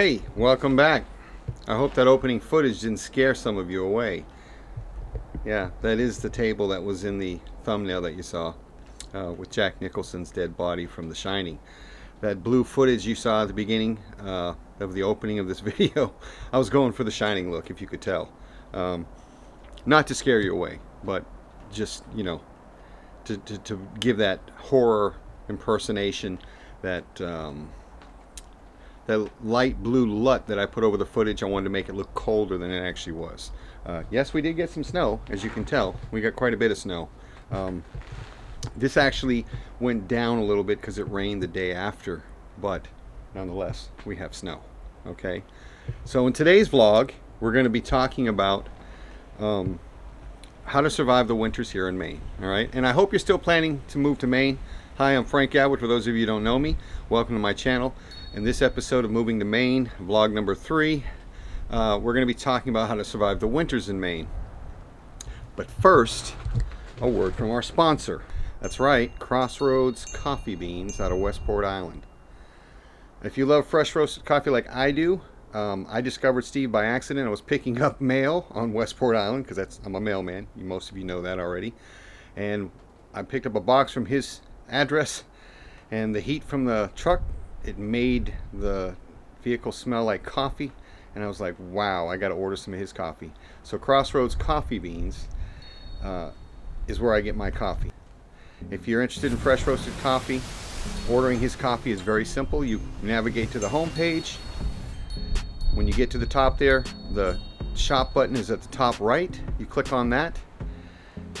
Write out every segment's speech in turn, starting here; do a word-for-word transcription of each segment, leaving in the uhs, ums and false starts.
Hey, welcome back. I hope that opening footage didn't scare some of you away. Yeah, that is the table that was in the thumbnail that you saw uh, with Jack Nicholson's dead body from The Shining. That blue footage you saw at the beginning uh, of the opening of this video, I was going for the Shining look, if you could tell. Um, not to scare you away, but just, you know, to, to, to give that horror impersonation, that um, that light blue LUT that I put over the footage. I wanted to make it look colder than it actually was. Uh, yes, we did get some snow, as you can tell. We got quite a bit of snow. Um, this actually went down a little bit because it rained the day after, but nonetheless, we have snow, okay? So in today's vlog, we're gonna be talking about um, how to survive the winters here in Maine, all right? And I hope you're still planning to move to Maine. Hi, I'm Frank Atwood. For those of you who don't know me, welcome to my channel. In this episode of Moving to Maine, vlog number three, uh, we're going to be talking about how to survive the winters in Maine. But first, a word from our sponsor. That's right, Crossroads Coffee Beans out of Westport Island. If you love fresh roasted coffee like I do, um, I discovered Steve by accident. I was picking up mail on Westport Island because that's I'm a mailman. Most of you know that already. And I picked up a box from his address, and the heat from the truck, it made the vehicle smell like coffee, and I was like, wow, I got to order some of his coffee. So Crossroads Coffee Beans uh, is where I get my coffee. If you're interested in fresh roasted coffee, ordering his coffee is very simple. You navigate to the home page. When you get to the top there, the shop button is at the top right. You click on that.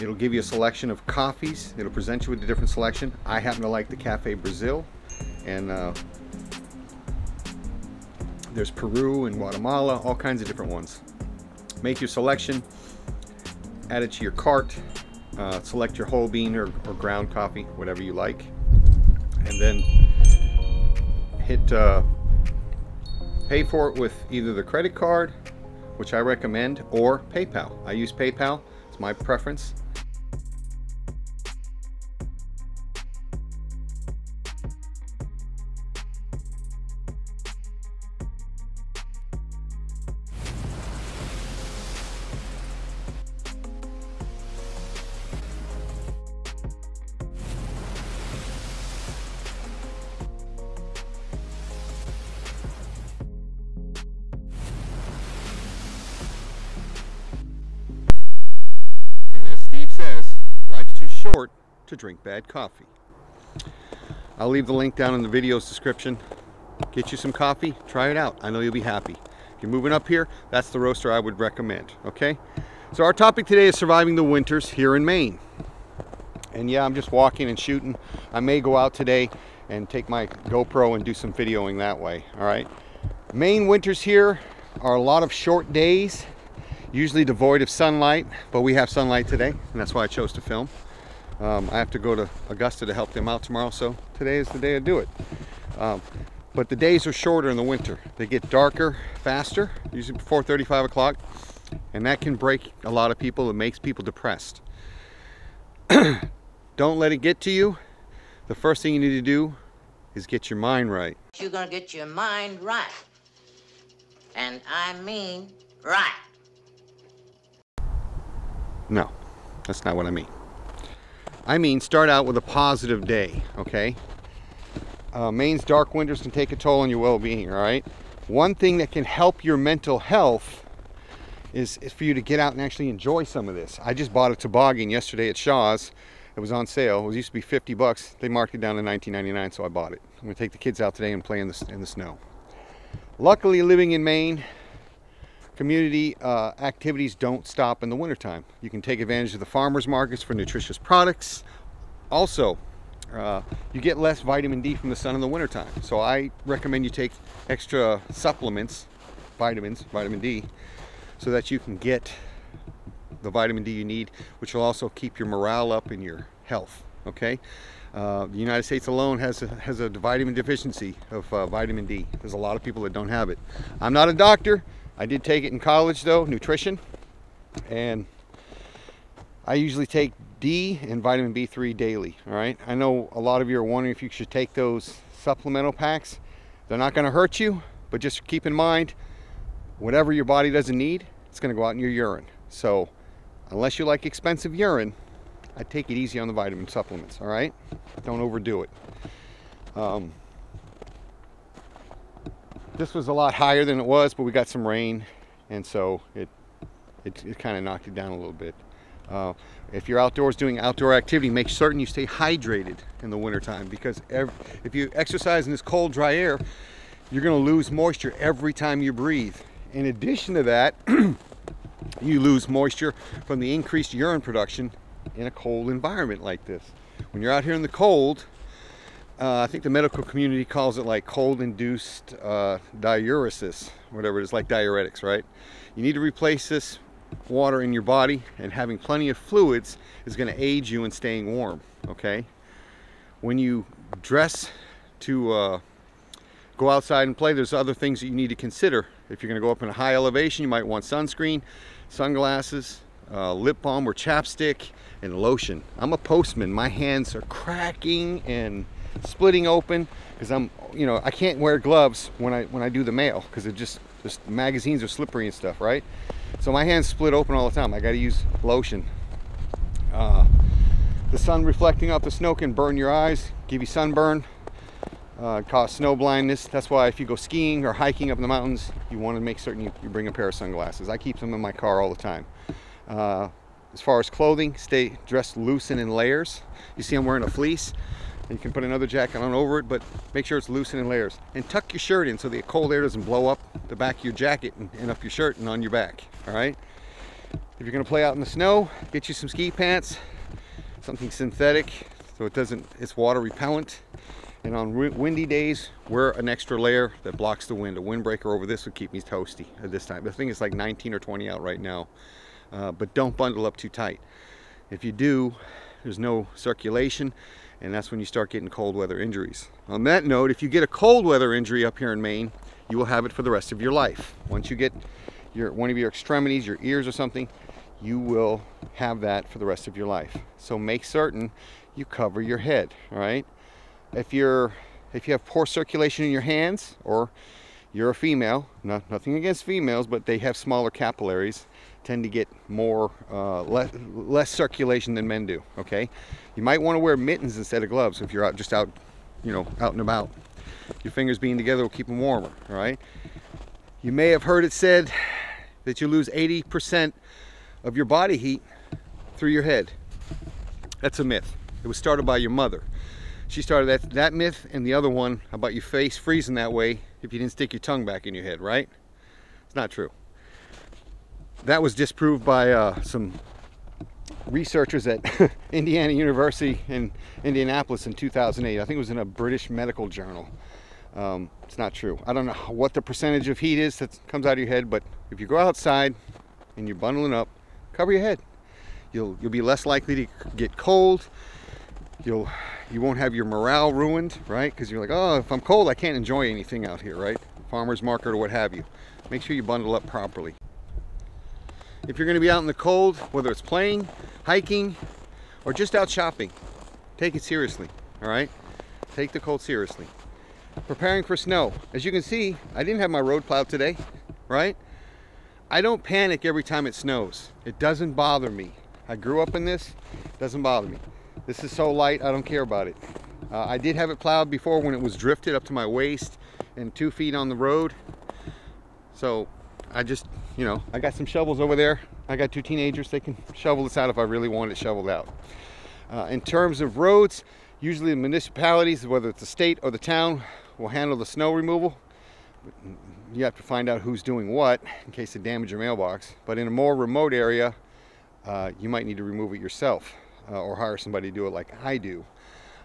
It'll give you a selection of coffees. It'll present you with a different selection. I happen to like the Cafe Brazil, and uh, there's Peru and Guatemala, all kinds of different ones. Make your selection, add it to your cart, uh, select your whole bean or, or ground coffee, whatever you like, and then hit uh, pay for it with either the credit card, which I recommend, or PayPal. I use PayPal, it's my preference. To drink bad coffee. I'll leave the link down in the video's description. Get you some coffee, try it out. I know you'll be happy. If you're moving up here, that's the roaster I would recommend, okay? So our topic today is surviving the winters here in Maine. And yeah, I'm just walking and shooting. I may go out today and take my GoPro and do some videoing that way, all right? Maine winters here are a lot of short days, usually devoid of sunlight, but we have sunlight today, and that's why I chose to film. Um, I have to go to Augusta to help them out tomorrow, so today is the day to do it. Um, but the days are shorter in the winter. They get darker faster, usually before thirty-five o'clock, and that can break a lot of people. It makes people depressed. Don't let it get to you. The first thing you need to do is get your mind right. You're gonna get your mind right. And I mean right. No, that's not what I mean. I mean, start out with a positive day, okay? Uh, Maine's dark winters can take a toll on your well-being, all right? One thing that can help your mental health is, is for you to get out and actually enjoy some of this. I just bought a toboggan yesterday at Shaw's. It was on sale. It was, used to be fifty bucks. They marked it down to nineteen ninety-nine, so I bought it. I'm gonna take the kids out today and play in the, in the snow. Luckily, living in Maine, community uh, activities don't stop in the wintertime. You can take advantage of the farmers markets for nutritious products. Also, uh, you get less vitamin D from the sun in the wintertime. So I recommend you take extra supplements, vitamins, vitamin D, so that you can get the vitamin D you need, which will also keep your morale up and your health, okay? Uh, the United States alone has a, has a vitamin deficiency of uh, vitamin D. There's a lot of people that don't have it. I'm not a doctor. I did take it in college though, nutrition, and I usually take D and vitamin B three daily, all right? I know a lot of you are wondering if you should take those supplemental packs. They're not gonna hurt you, But just keep in mind, whatever your body doesn't need, it's going to go out in your urine. So unless you like expensive urine, I take it easy on the vitamin supplements, all right? Don't overdo it. Um, this was a lot higher than it was, but we got some rain, and so it it, it kind of knocked it down a little bit. Uh, if you're outdoors doing outdoor activity, make certain you stay hydrated in the wintertime, because every, if you exercise in this cold, dry air, you're going to lose moisture every time you breathe. In addition to that, you lose moisture from the increased urine production in a cold environment like this. When you're out here in the cold, uh, I think the medical community calls it like cold-induced uh, diuresis, whatever it is, like diuretics, right? You need to replace this water in your body, and having plenty of fluids is going to aid you in staying warm, okay? When you dress to uh, go outside and play, there's other things that you need to consider. If you're going to go up in a high elevation, you might want sunscreen, sunglasses, uh, lip balm or chapstick, and lotion. I'm a postman. My hands are cracking and splitting open because I'm, you know, I can't wear gloves when I when I do the mail because it just, just magazines are slippery and stuff, right? So my hands split open all the time. I got to use lotion. Uh, the sun reflecting off the snow can burn your eyes, give you sunburn, uh, cause snow blindness. That's why if you go skiing or hiking up in the mountains, you want to make certain you, you bring a pair of sunglasses. I keep them in my car all the time. Uh, as far as clothing, stay dressed loose and in layers. You see I'm wearing a fleece. You can put another jacket on over it, but make sure it's loose and in layers. And tuck your shirt in so the cold air doesn't blow up the back of your jacket and, and up your shirt and on your back, all right? If you're gonna play out in the snow, get you some ski pants, something synthetic so it doesn't, it's water repellent. And on windy days, wear an extra layer that blocks the wind. A windbreaker over this would keep me toasty at this time. The thing is like nineteen or twenty out right now, uh, but don't bundle up too tight. If you do, there's no circulation, and that's when you start getting cold weather injuries. On that note, if you get a cold weather injury up here in Maine, you will have it for the rest of your life. Once you get your one of your extremities, your ears or something, you will have that for the rest of your life. So make certain you cover your head, all right? If you're if you have poor circulation in your hands, or you're a female, not, nothing against females, but they have smaller capillaries, tend to get more uh, less, less circulation than men do, okay? You might want to wear mittens instead of gloves if you're out just out, you know, out and about. Your fingers being together will keep them warmer, all right? You may have heard it said that you lose eighty percent of your body heat through your head. That's a myth. It was started by your mother. She started that, that myth, and the other one about your face freezing that way if you didn't stick your tongue back in your head, right? It's not true. That was disproved by uh, some researchers at Indiana University in Indianapolis in two thousand eight. I think it was in a British medical journal. Um, it's not true. I don't know what the percentage of heat is that comes out of your head, but if you go outside and you're bundling up, cover your head. You'll, you'll be less likely to get cold. You'll, you won't have your morale ruined, right? Because you're like, oh, if I'm cold, I can't enjoy anything out here, right? Farmer's market or what have you. Make sure you bundle up properly. If you're going to be out in the cold, whether it's playing, hiking, or just out shopping, take it seriously, all right? Take the cold seriously. Preparing for snow. As you can see, I didn't have my road plowed today, right? I don't panic every time it snows. It doesn't bother me. I grew up in this. It doesn't bother me. This is so light, I don't care about it. Uh, I did have it plowed before when it was drifted up to my waist and two feet on the road. So I just, you know, I got some shovels over there. I got two teenagers. They can shovel this out if I really want it shoveled out. Uh, in terms of roads, usually the municipalities, whether it's the state or the town, will handle the snow removal. You have to find out who's doing what in case they damage your mailbox. But in a more remote area, uh, you might need to remove it yourself. Uh, or hire somebody to do it like I do.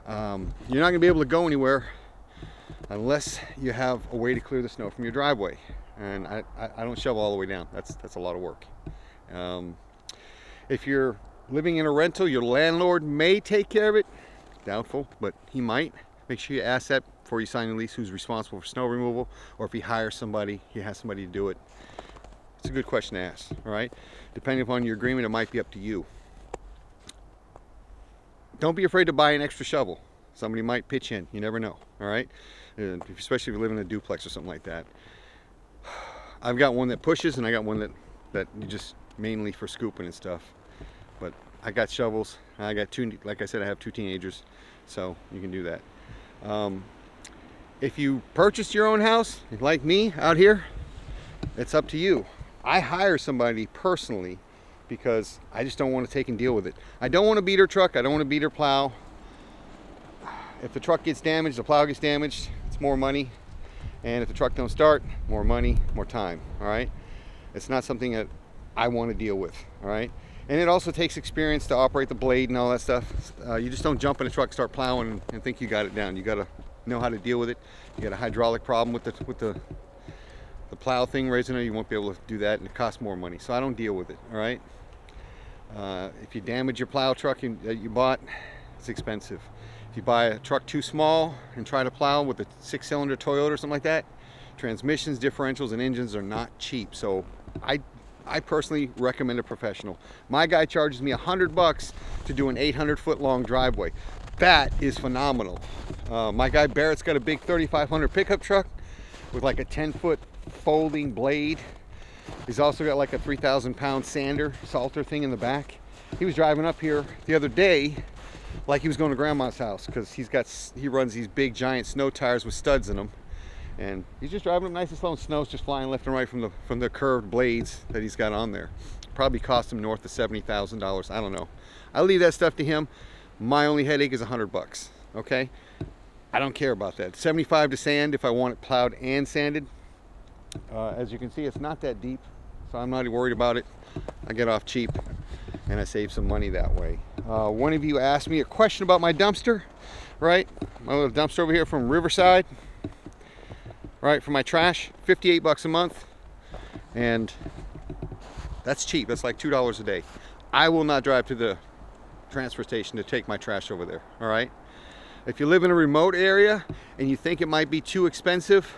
Um, you're not gonna be able to go anywhere unless you have a way to clear the snow from your driveway. And I, I, I don't shovel all the way down. That's, that's a lot of work. Um, if you're living in a rental, your landlord may take care of it. Doubtful, but he might. Make sure you ask that before you sign a lease who's responsible for snow removal, or if he hires somebody, he has somebody to do it. It's a good question to ask, all right? Depending upon your agreement, it might be up to you. Don't be afraid to buy an extra shovel. Somebody might pitch in. You never know, all right? Especially if you live in a duplex or something like that. I've got one that pushes, and I got one that, that you just mainly for scooping and stuff. But I got shovels. I got two, like I said, I have two teenagers, so you can do that. Um, if you purchase your own house, like me out here, it's up to you. I hire somebody personally because I just don't want to take and deal with it. I don't want to beat her truck. I don't want to beat her plow. If the truck gets damaged, the plow gets damaged, it's more money. And if the truck don't start, more money, more time, all right? It's not something that I want to deal with, all right? And it also takes experience to operate the blade and all that stuff. Uh, you just don't jump in a truck, start plowing, and, and think you got it down. You got to know how to deal with it. You got a hydraulic problem with the, with the, the plow thing raising it, you won't be able to do that, and it costs more money. So I don't deal with it, all right? Uh, if you damage your plow truck you, that you bought, it's expensive. If you buy a truck too small and try to plow with a six-cylinder Toyota or something like that, transmissions, differentials, and engines are not cheap. So I, I personally recommend a professional. My guy charges me a hundred bucks to do an eight hundred foot long driveway. That is phenomenal. Uh, my guy Barrett's got a big thirty-five hundred pickup truck with like a ten foot folding blade. He's also got like a three thousand pound sander, salter thing in the back. He was driving up here the other day like he was going to grandma's house because he's got he runs these big giant snow tires with studs in them, and he's just driving them nice and slow, and snow's just flying left and right from the from the curved blades that he's got on there. Probably cost him north of seventy thousand dollars. I don't know. I leave that stuff to him. My only headache is a hundred bucks, okay? I don't care about that. Seventy-five to sand if I want it plowed and sanded. Uh, as you can see, it's not that deep, so I'm not worried about it. I get off cheap and I save some money that way. Uh, one of you asked me a question about my dumpster, right? My little dumpster over here from Riverside, right? For my trash, fifty-eight bucks a month, and that's cheap. That's like two dollars a day. I will not drive to the transfer station to take my trash over there, all right? If you live in a remote area and you think it might be too expensive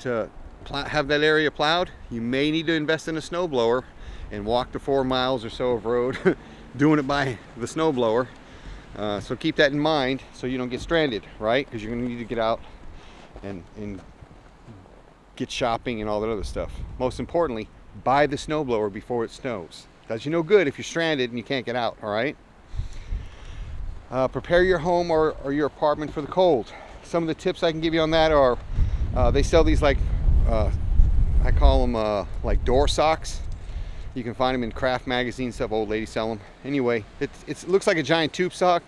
to have that area plowed, you may need to invest in a snowblower and walk the four miles or so of road doing it by the snowblower. Uh, so keep that in mind so you don't get stranded, right? Because you're going to need to get out and, and get shopping and all that other stuff. Most importantly, buy the snowblower before it snows. Does you no good if you're stranded and you can't get out, all right? Uh, prepare your home or, or your apartment for the cold. Some of the tips I can give you on that are uh, they sell these like, uh, I call them uh, like door socks. You can find them in craft magazines, stuff, old ladies sell them. Anyway, it's, it's, it looks like a giant tube sock,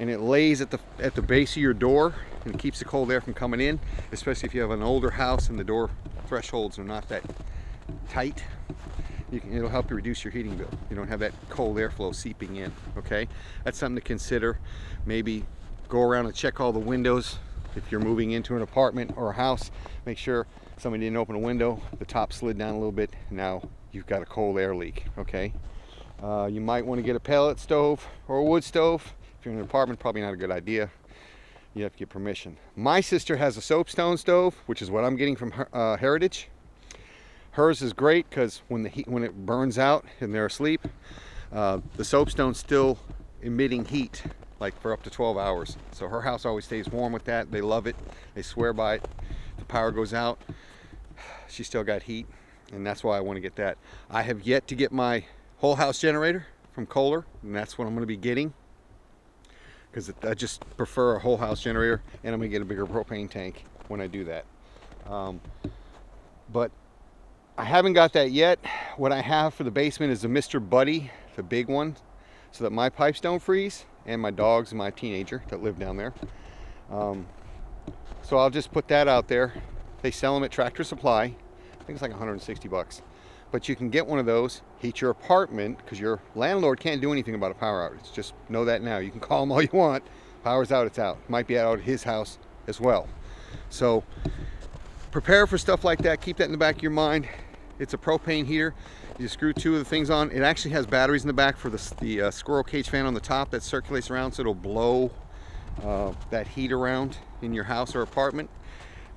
and it lays at the, at the base of your door, and it keeps the cold air from coming in, especially if you have an older house and the door thresholds are not that tight. You can, it'll help you reduce your heating bill. You don't have that cold airflow seeping in, okay? That's something to consider. Maybe go around and check all the windows. If you're moving into an apartment or a house, make sure somebody didn't open a window, the top slid down a little bit, now you've got a cold air leak, okay? Uh, you might want to get a pellet stove or a wood stove. If you're in an apartment, probably not a good idea. You have to get permission. My sister has a soapstone stove, which is what I'm getting from her, uh, Heritage. Hers is great because when the heat, when it burns out and they're asleep, uh, the soapstone's still emitting heat like for up to twelve hours. So her house always stays warm with that. They love it. They swear by it. The power goes out, she still got heat. And that's why I want to get that. I have yet to get my whole house generator from Kohler, and that's what I'm going to be getting because I just prefer a whole house generator, and I'm going to get a bigger propane tank when I do that. Um, but I haven't got that yet. What I have for the basement is the Mister Buddy, the big one, so that my pipes don't freeze, and my dogs and my teenager that live down there. Um, so I'll just put that out there. They sell them at Tractor Supply. I think it's like a hundred sixty bucks, but you can get one of those, heat your apartment, because your landlord can't do anything about a power outage. Just know that now. You can call him all you want. Power's out, it's out. Might be out at his house as well. So prepare for stuff like that. Keep that in the back of your mind. It's a propane heater. You screw two of the things on. It actually has batteries in the back for the, the uh, squirrel cage fan on the top that circulates around, so it'll blow uh, that heat around in your house or apartment.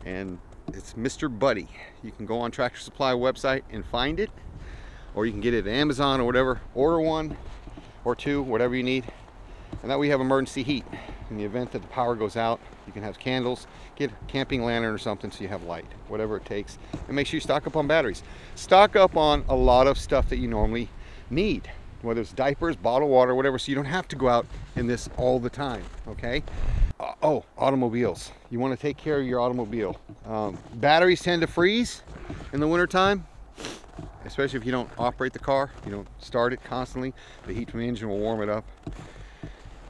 And it's Mister Buddy. You can go on Tractor Supply website and find it, or you can get it at Amazon or whatever. Order one or two, whatever you need, and that we have emergency heat. In the event that the power goes out, you can have candles, get a camping lantern or something so you have light, whatever it takes. And make sure you stock up on batteries. Stock up on a lot of stuff that you normally need, whether it's diapers, bottled water, whatever, so you don't have to go out in this all the time, okay? Uh, oh, automobiles. You want to take care of your automobile. Um, batteries tend to freeze in the wintertime, especially if you don't operate the car, you don't start it constantly. The heat from the engine will warm it up.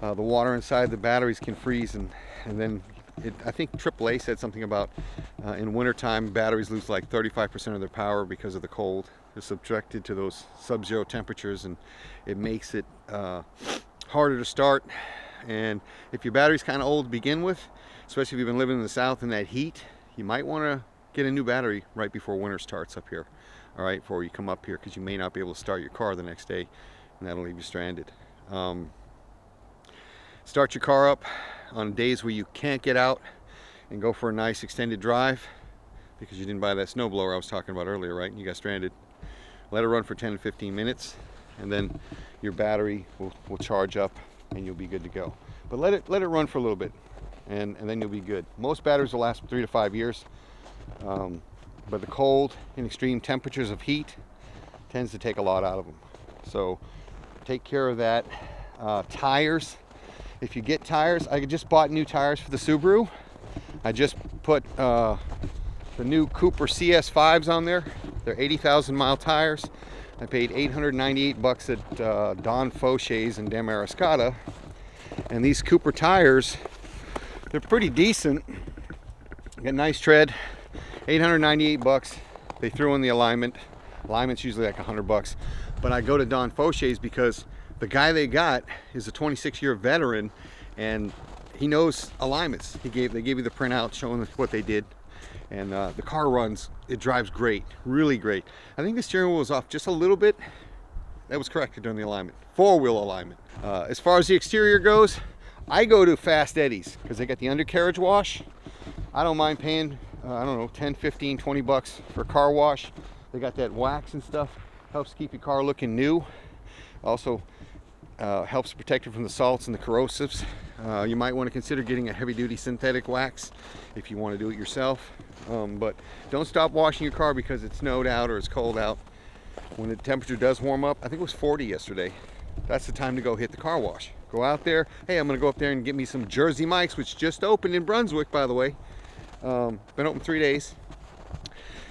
Uh, the water inside the batteries can freeze, and, and then it, I think triple A said something about uh, in wintertime, batteries lose like thirty-five percent of their power because of the cold. They're subjected to those sub-zero temperatures, and it makes it uh, harder to start. And if your battery's kind of old to begin with, especially if you've been living in the South in that heat, you might want to get a new battery right before winter starts up here, all right, before you come up here, because you may not be able to start your car the next day, and that'll leave you stranded. Um, start your car up on days where you can't get out and go for a nice extended drive because you didn't buy that snowblower I was talking about earlier, right? And you got stranded. Let it run for ten to fifteen minutes, and then your battery will, will charge up and you'll be good to go. But let it let it run for a little bit, and, and then you'll be good. Most batteries will last three to five years, um, but the cold and extreme temperatures of heat tends to take a lot out of them. So take care of that. Uh, tires, if you get tires, I just bought new tires for the Subaru. I just put uh, the new Cooper C S fives on there. They're eighty thousand mile tires. I paid eight hundred ninety-eight bucks at uh, Don Fauché's in Damariscotta, and these Cooper tires, they're pretty decent. Got nice tread. eight hundred ninety-eight bucks. They threw in the alignment. Alignment's usually like a hundred bucks, but I go to Don Fauché's because the guy they got is a twenty-six year veteran, and he knows alignments. He gave they gave you the printout showing what they did. And uh, the car runs, it drives great, really great. I think the steering wheel was off just a little bit. That was corrected during the alignment, four-wheel alignment. Uh, as far as the exterior goes, I go to Fast Eddie's because they got the undercarriage wash. I don't mind paying, uh, I don't know, ten, fifteen, twenty bucks for a car wash. They got that wax and stuff, helps keep your car looking new. Also uh, helps protect it from the salts and the corrosives. Uh, you might want to consider getting a heavy-duty synthetic wax if you want to do it yourself. Um, but don't stop washing your car because it's snowed out or it's cold out. When the temperature does warm up, I think it was forty yesterday, that's the time to go hit the car wash. Go out there. Hey, I'm going to go up there and get me some Jersey Mike's, which just opened in Brunswick, by the way. Um, been open three days.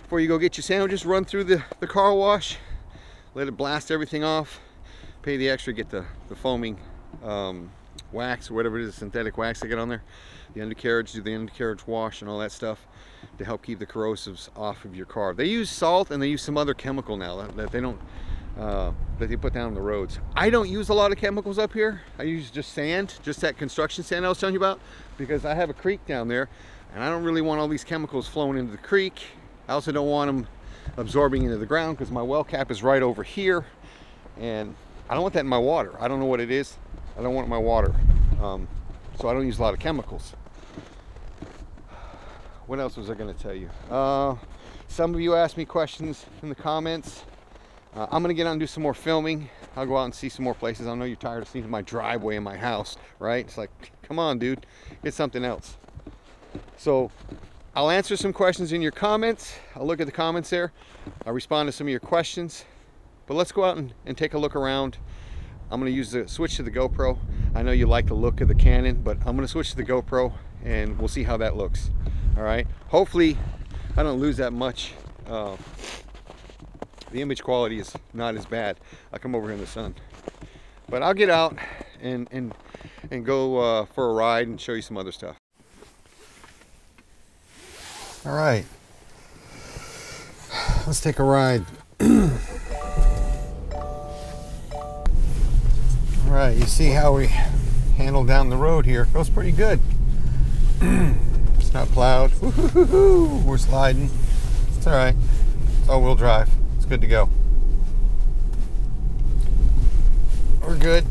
Before you go get your sandwiches, run through the, the car wash. Let it blast everything off. Pay the extra, get the, the foaming um, wax or whatever it is, synthetic wax they get on there. The undercarriage, do the undercarriage wash and all that stuff to help keep the corrosives off of your car. They use salt and they use some other chemical now that, that they don't uh, that they put down on the roads. I don't use a lot of chemicals up here. I use just sand, just that construction sand I was telling you about, because I have a creek down there and I don't really want all these chemicals flowing into the creek. I also don't want them absorbing into the ground because my well cap is right over here and I don't want that in my water. I don't know what it is. I don't want it in my water. Um, so I don't use a lot of chemicals. What else was I going to tell you? Uh, some of you asked me questions in the comments. Uh, I'm going to get out and do some more filming. I'll go out and see some more places. I know you're tired of seeing my driveway in my house, right? It's like, come on, dude. It's something else. So I'll answer some questions in your comments. I'll look at the comments there. I'll respond to some of your questions. But let's go out and, and take a look around. I'm going to use the switch to the GoPro. I know you like the look of the Canon, but I'm going to switch to the GoPro and we'll see how that looks. All right, hopefully I don't lose that much. Uh, the image quality is not as bad. I come over here in the sun, but I'll get out and and and go uh, for a ride and show you some other stuff. All right, let's take a ride. All right, you see how we handled down the road here. Feels pretty good. It's not plowed. Woo-hoo-hoo-hoo. We're sliding. It's all right. It's all-wheel drive. It's good to go. We're good.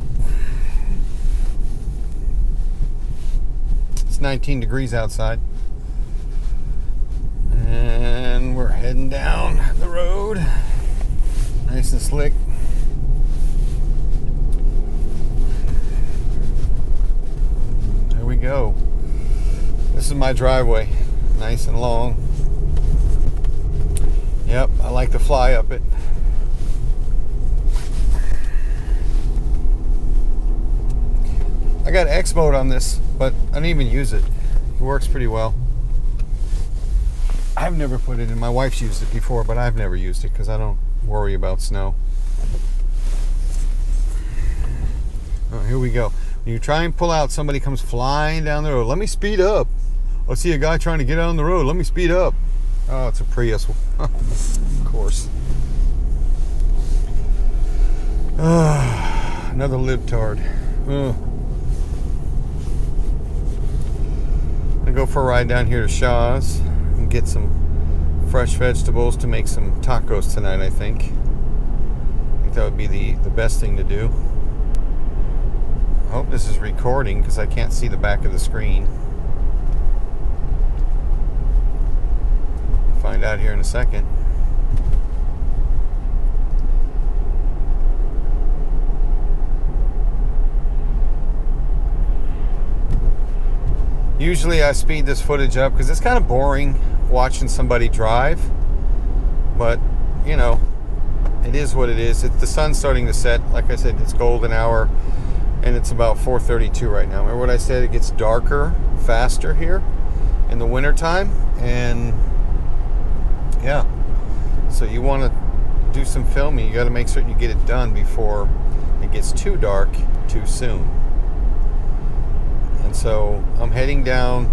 It's nineteen degrees outside. And we're heading down the road. Nice and slick. go. This is my driveway, nice and long. Yep, I like to fly up it. I got X mode on this, but I don't even use it. It works pretty well. I've never put it in. My wife's used it before, but I've never used it because I don't worry about snow. Oh, here we go. When you try and pull out, somebody comes flying down the road. Let me speed up. I see a guy trying to get on the road. Let me speed up. Oh, it's a Prius. Of course. Uh, another libtard. Uh. Go for a ride down here to Shaw's and get some fresh vegetables to make some tacos tonight. I think I think that would be the the best thing to do. I hope this is recording because I can't see the back of the screen. Find out here in a second. Usually I speed this footage up because it's kind of boring watching somebody drive, but you know, it is what it is. It's the sun's starting to set. Like I said, it's golden hour and it's about four thirty-two right now. Remember what I said, it gets darker faster here in the winter time, and yeah, so you want to do some filming, you got to make certain you get it done before it gets too dark too soon. So I'm heading down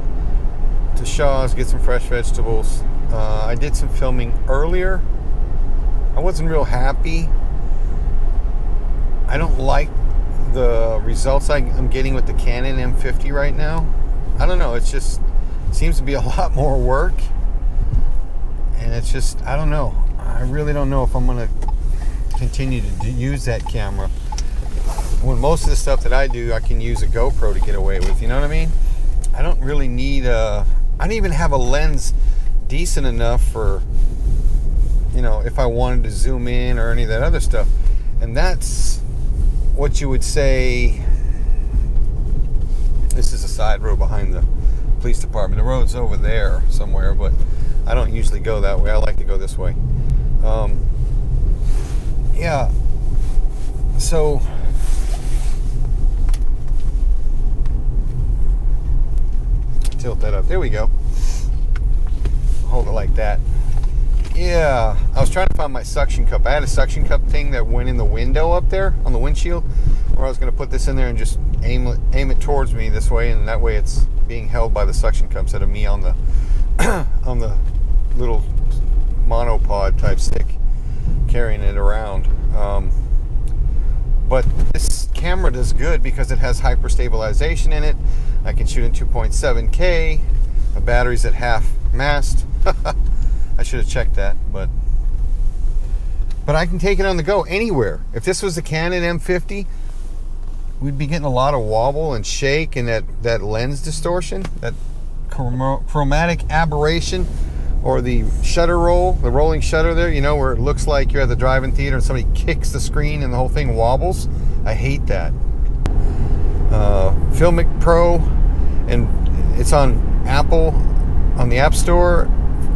to Shaw's, get some fresh vegetables. Uh, I did some filming earlier. I wasn't real happy. I don't like the results I'm getting with the Canon M fifty right now. I don't know. It's just, it seems to be a lot more work. And it's just, I don't know. I really don't know if I'm going to continue to use that camera. When most of the stuff that I do, I can use a GoPro to get away with, you know what I mean? I don't really need a, I don't even have a lens decent enough for, you know, if I wanted to zoom in or any of that other stuff. And that's what you would say, this is a side road behind the police department. The road's over there somewhere, but I don't usually go that way. I like to go this way. Um, yeah, so... tilt that up. There we go. Hold it like that. Yeah. I was trying to find my suction cup. I had a suction cup thing that went in the window up there on the windshield, where I was going to put this in there and just aim it, aim it towards me this way, and that way it's being held by the suction cup instead of me on the on the little monopod type stick carrying it around. Um, but this camera does good because it has hyper stabilization in it. I can shoot in two point seven K. The battery's at half mast. I should have checked that, but but I can take it on the go anywhere. If this was the Canon M fifty, we'd be getting a lot of wobble and shake and that, that lens distortion, that chromatic aberration, or the shutter roll, the rolling shutter there, you know, where it looks like you're at the drive-in theater and somebody kicks the screen and the whole thing wobbles. I hate that. Uh, Filmic Pro, and it's on Apple, on the App Store,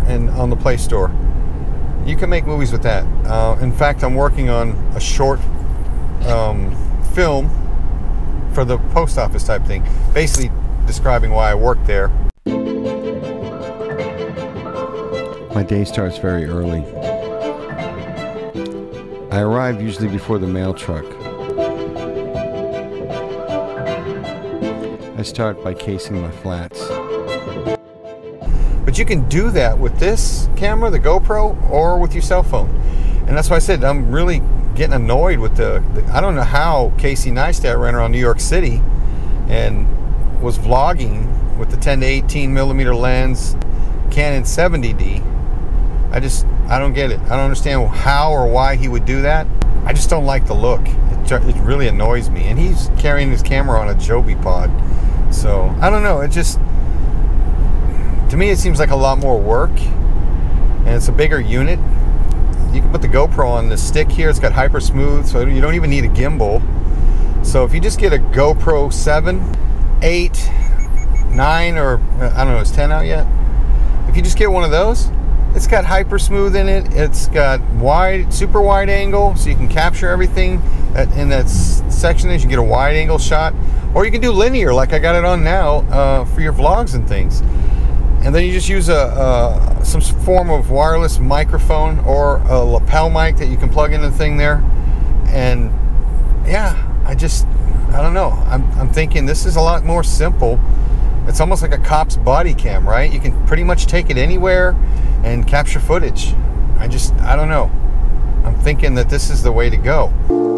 and on the Play Store. You can make movies with that. Uh, in fact, I'm working on a short um, film for the post office type thing, basically describing why I work there. My day starts very early. I arrive usually before the mail truck. I start by casing my flats. But you can do that with this camera, the GoPro, or with your cell phone. And that's why I said I'm really getting annoyed with the, the I don't know how Casey Neistat ran around New York City and was vlogging with the ten to eighteen millimeter lens Canon seventy D. I just, I don't get it. I don't understand how or why he would do that. I just don't like the look. It, it really annoys me. And he's carrying his camera on a Joby pod. So, I don't know. It just, to me, it seems like a lot more work. And it's a bigger unit. You can put the GoPro on the stick here. It's got hyper smooth, so you don't even need a gimbal. So, if you just get a GoPro seven, eight, nine, or I don't know, is ten out yet? If you just get one of those, it's got hyper smooth in it. It's got wide, super wide angle, so you can capture everything in that section. You can get a wide angle shot, or you can do linear, like I got it on now uh, for your vlogs and things. And then you just use a uh, some form of wireless microphone or a lapel mic that you can plug into the thing there. And yeah, I just, I don't know. I'm, I'm thinking this is a lot more simple. It's almost like a cop's body cam, right? You can pretty much take it anywhere and capture footage. I just, I don't know. I'm thinking that this is the way to go.